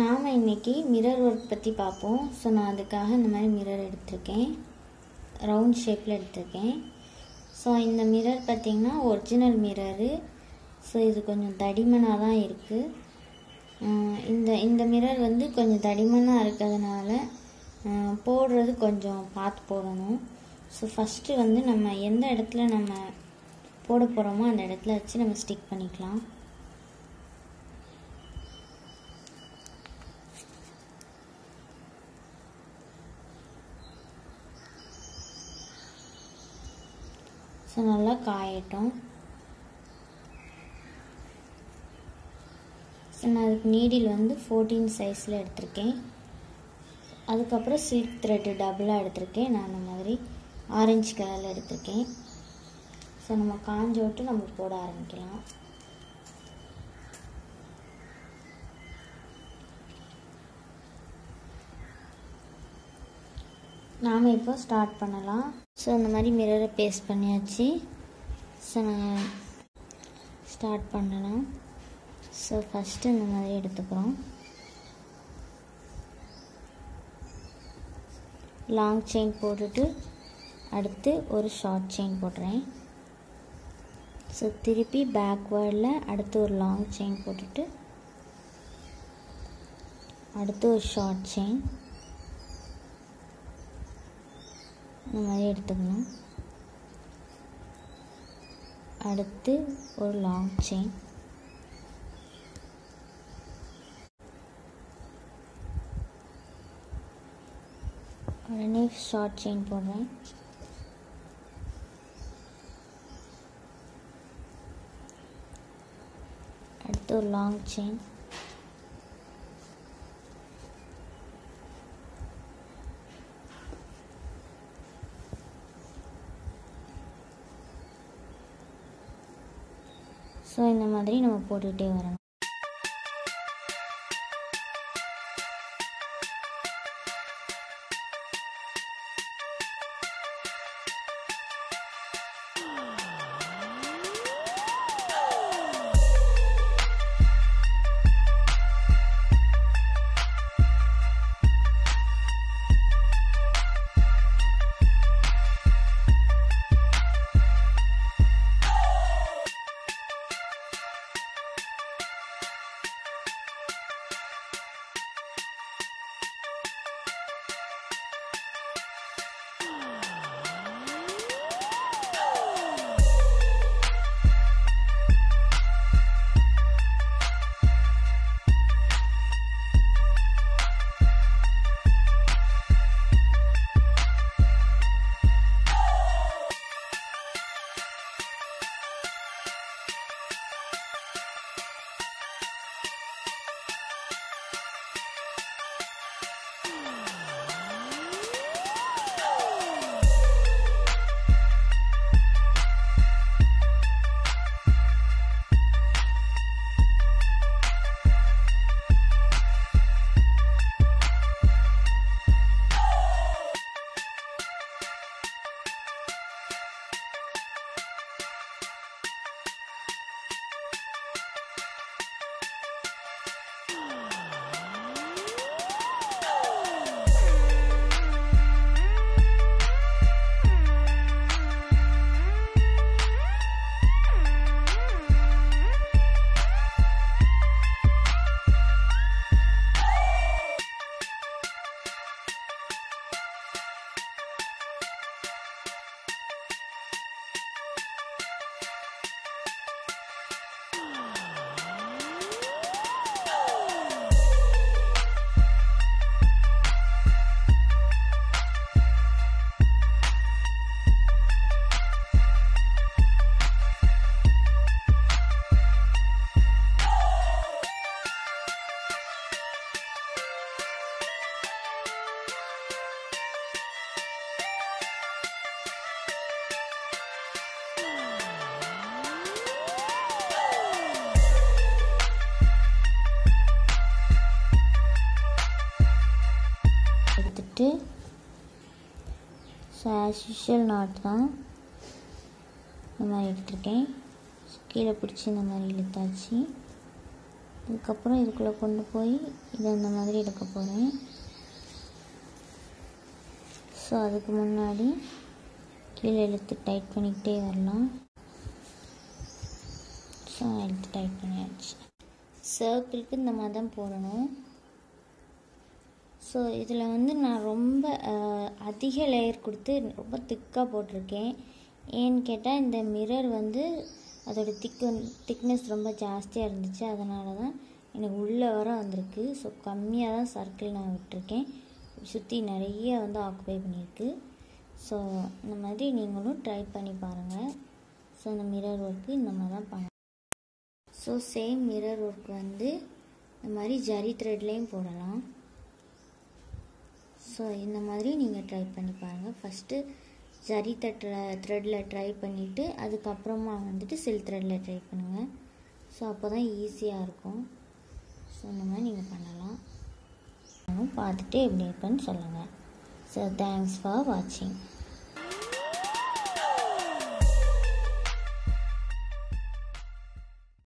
நாம் இன்றைக்கி mirror work பற்றி பார்ப்போம். ஸோ நான் அதுக்காக இந்த மாதிரி மிரர் எடுத்திருக்கேன், ரவுண்ட் ஷேப்பில் எடுத்திருக்கேன். ஸோ இந்த மிரர் பார்த்திங்கன்னா ஒரிஜினல் மிரரு. ஸோ இது கொஞ்சம் தடிமனாக தான் இருக்குது. இந்த மிரர் வந்து கொஞ்சம் தடிமனாக இருக்கிறதுனால போடுறது கொஞ்சம் பார்த்து போடணும். ஸோ ஃபஸ்ட்டு வந்து நம்ம எந்த இடத்துல நம்ம போட போகிறோமோ அந்த இடத்துல வச்சு நம்ம ஸ்டிக் பண்ணிக்கலாம். ஸோ நல்லா காயட்டும். ஸோ நான் அதுக்கு நீடில் வந்து 14 சைஸில் எடுத்திருக்கேன். அதுக்கப்புறம் சில்க் த்ரெட்டு டபுளாக எடுத்திருக்கேன். நான் அந்த மாதிரி ஆரஞ்சு கலரில் எடுத்திருக்கேன். ஸோ நம்ம காஞ்ச விட்டு நம்ம போட ஆரம்பிக்கலாம். நாம் இப்போ ஸ்டார்ட் பண்ணலாம். ஸோ இந்த மாதிரி மிரரை பேஸ்ட் பண்ணியாச்சு. ஸோ நான் ஸ்டார்ட் பண்ணலாம். ஸோ ஃபஸ்ட்டு இந்த மாதிரி எடுத்துக்கிறோம். லாங் செயின் போட்டுட்டு அடுத்து ஒரு ஷார்ட் செயின் போடுறேன். ஸோ திருப்பி பேக்வேர்டில் அடுத்து ஒரு லாங் செயின் போட்டுட்டு அடுத்து ஒரு ஷார்ட் செயின் இந்த மாதிரி எடுத்துக்கணும். அடுத்து ஒரு லாங் செயின். உடனே ஷார்ட் செயின் போடுறேன். அடுத்து ஒரு லாங் செயின். ஸோ இந்த மாதிரி நம்ம போட்டுகிட்டே வரணும். ஸோ ஆஸ் யூஷுவல் நாட் தான் இந்த மாதிரி எடுத்துருக்கேன். கீழே பிடிச்சி இந்த மாதிரி இழுத்தாச்சு. அதுக்கப்புறம் இதுக்குள்ளே கொண்டு போய் இது அந்த மாதிரி எடுக்க போகிறேன். ஸோ அதுக்கு முன்னாடி கீழே இழுத்து டைட் பண்ணிக்கிட்டே வரலாம். ஸோ நான் இழுத்து டைட் பண்ணியாச்சு. சர்க்கிளுக்கு இந்த மாதிரி தான் போடணும். ஸோ இதில் வந்து நான் ரொம்ப அதிக லேயர் கொடுத்து ரொம்ப திக்காக போட்டிருக்கேன். ஏன்னு கேட்டால் இந்த மிரர் வந்து அதோடய திக்னஸ் ரொம்ப ஜாஸ்தியாக இருந்துச்சு, அதனால தான் எனக்கு உள்ளே வர வந்திருக்கு. ஸோ கம்மியாக தான் சர்க்கிள் நான் விட்டுருக்கேன், சுற்றி நிறைய வந்து ஆக்குபை பண்ணியிருக்கு. ஸோ இந்த மாதிரி நீங்களும் ட்ரை பண்ணி பாருங்கள். ஸோ இந்த மிரர் ஒர்க்கு இந்த மாதிரி தான் பண்ணலாம். ஸோ சேம் மிரர் ஒர்க் வந்து இந்த மாதிரி ஜரி த்ரெட்லேயும் போடலாம். ஸோ இந்த மாதிரி நீங்கள் ட்ரை பண்ணி பாருங்கள். ஃபஸ்ட்டு ஜரி த்ரெட்டில் ட்ரை பண்ணிவிட்டு அதுக்கப்புறமா வந்துட்டு சில்க் த்ரெட்டில் ட்ரை பண்ணுங்கள். ஸோ அப்போ தான் ஈஸியாக இருக்கும். ஸோ இந்த மாதிரி நீங்கள் பண்ணலாம். பார்த்துட்டு எப்படி இருக்குன்னு சொல்லுங்கள். ஸோ தேங்க்ஸ் ஃபார் வாட்சிங்.